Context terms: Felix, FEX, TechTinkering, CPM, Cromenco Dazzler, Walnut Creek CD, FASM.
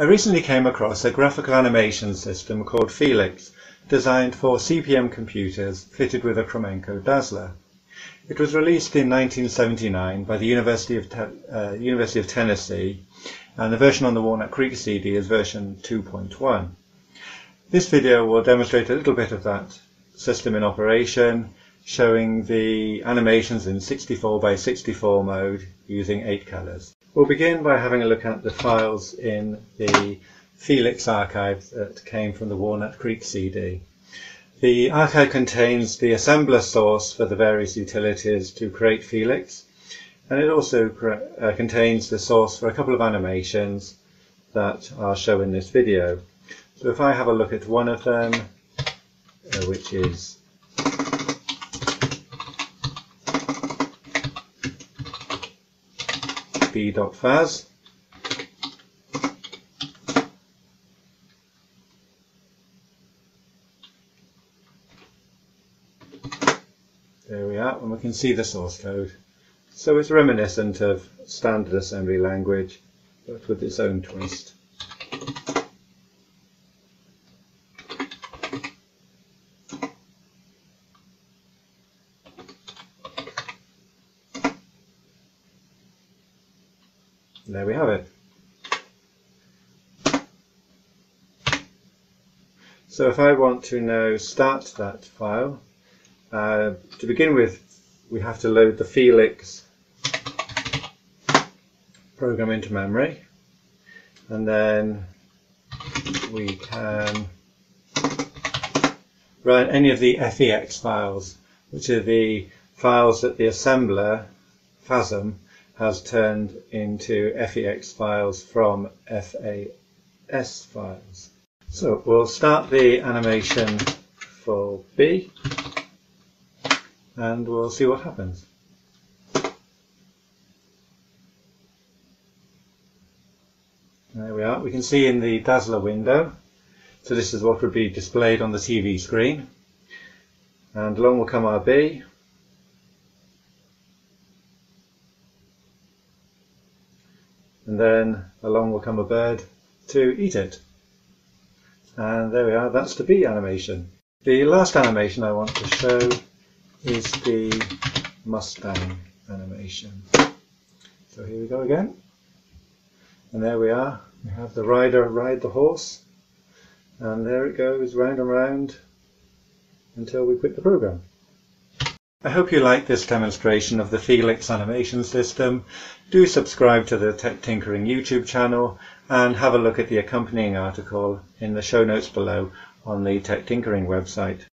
I recently came across a graphical animation system called Felix, designed for CPM computers fitted with a Cromenco Dazzler. It was released in 1979 by the University of Tennessee, and the version on the Walnut Creek CD is version 2.1. This video will demonstrate a little bit of that system in operation, showing the animations in 64 by 64 mode using 8 colors. We'll begin by having a look at the files in the Felix archive that came from the Walnut Creek CD. The archive contains the assembler source for the various utilities to create Felix, and it also contains the source for a couple of animations that I'll show in this video. So if I have a look at one of them, which is B.Faz, there we are, and we can see the source code. So it's reminiscent of standard assembly language, but with its own twist. And there we have it. So if I want to now start that file, to begin with, we have to load the Felix program into memory, and then we can run any of the FEX files, which are the files that the assembler, FASM, has turned into FEX files from FAS files. So we'll start the animation for B, and we'll see what happens. There we are. We can see in the Dazzler window, so this is what would be displayed on the TV screen. And along will come our B. And then along will come a bird to eat it. And there we are. That's the B animation. The last animation I want to show is the Mustang animation. So here we go again. And there we are. We have the rider ride the horse. And there it goes round and round until we quit the program. I hope you liked this demonstration of the Felix animation system. Do subscribe to the TechTinkering YouTube channel and have a look at the accompanying article in the show notes below on the TechTinkering website.